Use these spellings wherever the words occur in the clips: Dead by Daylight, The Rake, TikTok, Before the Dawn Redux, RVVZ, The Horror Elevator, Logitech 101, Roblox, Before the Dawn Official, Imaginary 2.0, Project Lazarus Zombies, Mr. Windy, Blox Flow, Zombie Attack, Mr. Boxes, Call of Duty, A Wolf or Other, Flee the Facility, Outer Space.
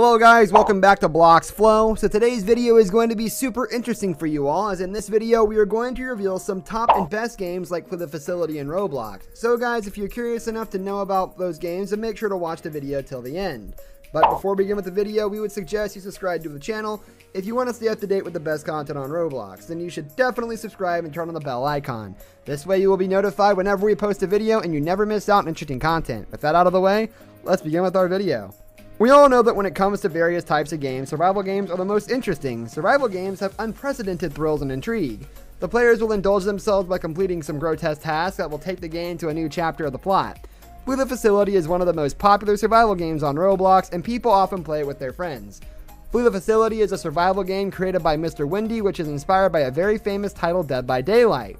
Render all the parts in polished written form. Hello guys, welcome back to Blox Flow. So today's video is going to be super interesting for you all, as in this video we are going to reveal some top and best games like Flee the Facility and Roblox. So guys, if you're curious enough to know about those games, then make sure to watch the video till the end. But before we begin with the video, we would suggest you subscribe to the channel. If you want to stay up to date with the best content on Roblox, then you should definitely subscribe and turn on the bell icon. This way you will be notified whenever we post a video and you never miss out on interesting content. With that out of the way, let's begin with our video. We all know that when it comes to various types of games, survival games are the most interesting. Survival games have unprecedented thrills and intrigue. The players will indulge themselves by completing some grotesque tasks that will take the game to a new chapter of the plot. Flee the Facility is one of the most popular survival games on Roblox, and people often play it with their friends. Flee the Facility is a survival game created by Mr. Windy, which is inspired by a very famous title, Dead by Daylight.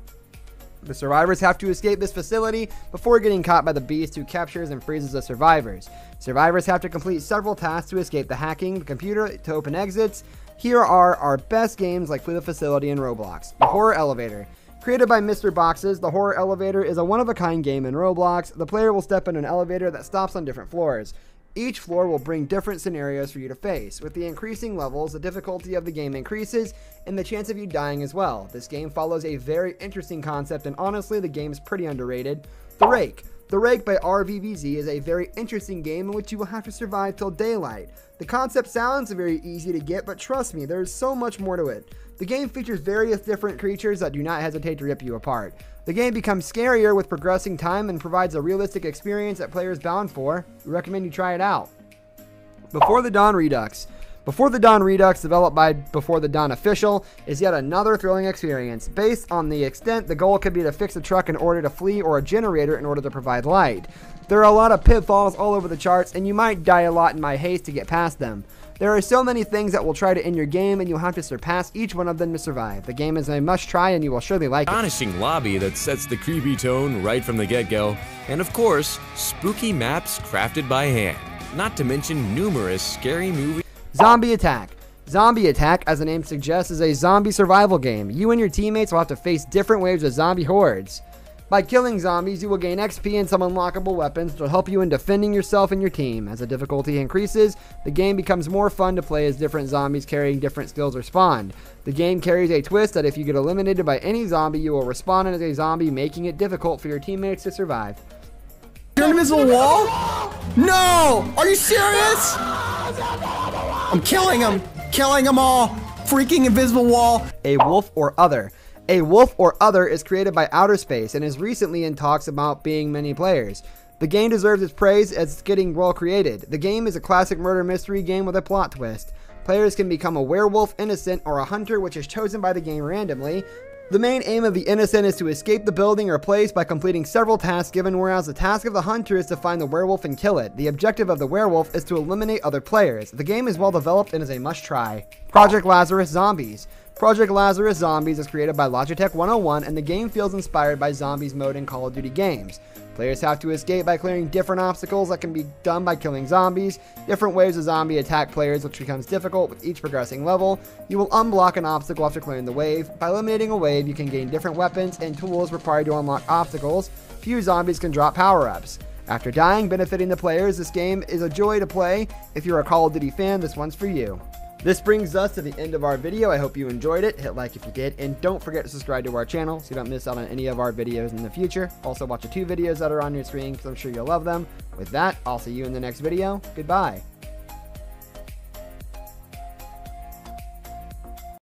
The survivors have to escape this facility before getting caught by the beast, who captures and freezes the survivors. Survivors have to complete several tasks to escape the hacking, the computer to open exits. Here are our best games like Flee the Facility and Roblox. The Horror Elevator. Created by Mr. Boxes, The Horror Elevator is a one-of-a-kind game in Roblox. The player will step in an elevator that stops on different floors. Each floor will bring different scenarios for you to face. With the increasing levels, the difficulty of the game increases, and the chance of you dying as well. This game follows a very interesting concept, and honestly, the game is pretty underrated. The Rake. The Rake by RVVZ is a very interesting game in which you will have to survive till daylight. The concept sounds very easy to get, but trust me, there is so much more to it. The game features various different creatures that do not hesitate to rip you apart. The game becomes scarier with progressing time and provides a realistic experience that players bound for. We recommend you try it out. Before the Dawn Redux. Before the Dawn Redux, developed by Before the Dawn Official, is yet another thrilling experience. Based on the extent, the goal could be to fix a truck in order to flee, or a generator in order to provide light. There are a lot of pitfalls all over the charts, and you might die a lot in my haste to get past them. There are so many things that will try to end your game, and you'll have to surpass each one of them to survive. The game is a must-try, and you will surely like it. Astonishing lobby that sets the creepy tone right from the get-go, and of course, spooky maps crafted by hand. Not to mention numerous scary movies. Zombie Attack. Zombie Attack, as the name suggests, is a zombie survival game. You and your teammates will have to face different waves of zombie hordes. By killing zombies, you will gain XP and some unlockable weapons that will help you in defending yourself and your team. As the difficulty increases, the game becomes more fun to play as different zombies carrying different skills respond. The game carries a twist that if you get eliminated by any zombie, you will respawn as a zombie, making it difficult for your teammates to survive. Your invisible wall? No! Are you serious? I'm killing them! Killing them all! Freaking invisible wall! A Wolf or Other. A Wolf or Other is created by Outer Space and is recently in talks about being many players. The game deserves its praise as it's getting well created. The game is a classic murder mystery game with a plot twist. Players can become a werewolf, innocent, or a hunter, which is chosen by the game randomly. The main aim of the innocent is to escape the building or place by completing several tasks given, whereas the task of the hunter is to find the werewolf and kill it. The objective of the werewolf is to eliminate other players. The game is well developed and is a must try. Project Lazarus Zombies. Project Lazarus Zombies is created by Logitech 101, and the game feels inspired by zombies mode in Call of Duty games. Players have to escape by clearing different obstacles that can be done by killing zombies. Different waves of zombie attack players, which becomes difficult with each progressing level. You will unblock an obstacle after clearing the wave. By eliminating a wave, you can gain different weapons and tools required to unlock obstacles. Few zombies can drop power-ups. After dying, benefiting the players, this game is a joy to play. If you're a Call of Duty fan, this one's for you. This brings us to the end of our video. I hope you enjoyed it. Hit like if you did, and don't forget to subscribe to our channel so you don't miss out on any of our videos in the future. Also watch the two videos that are on your screen because I'm sure you'll love them. With that, I'll see you in the next video. Goodbye.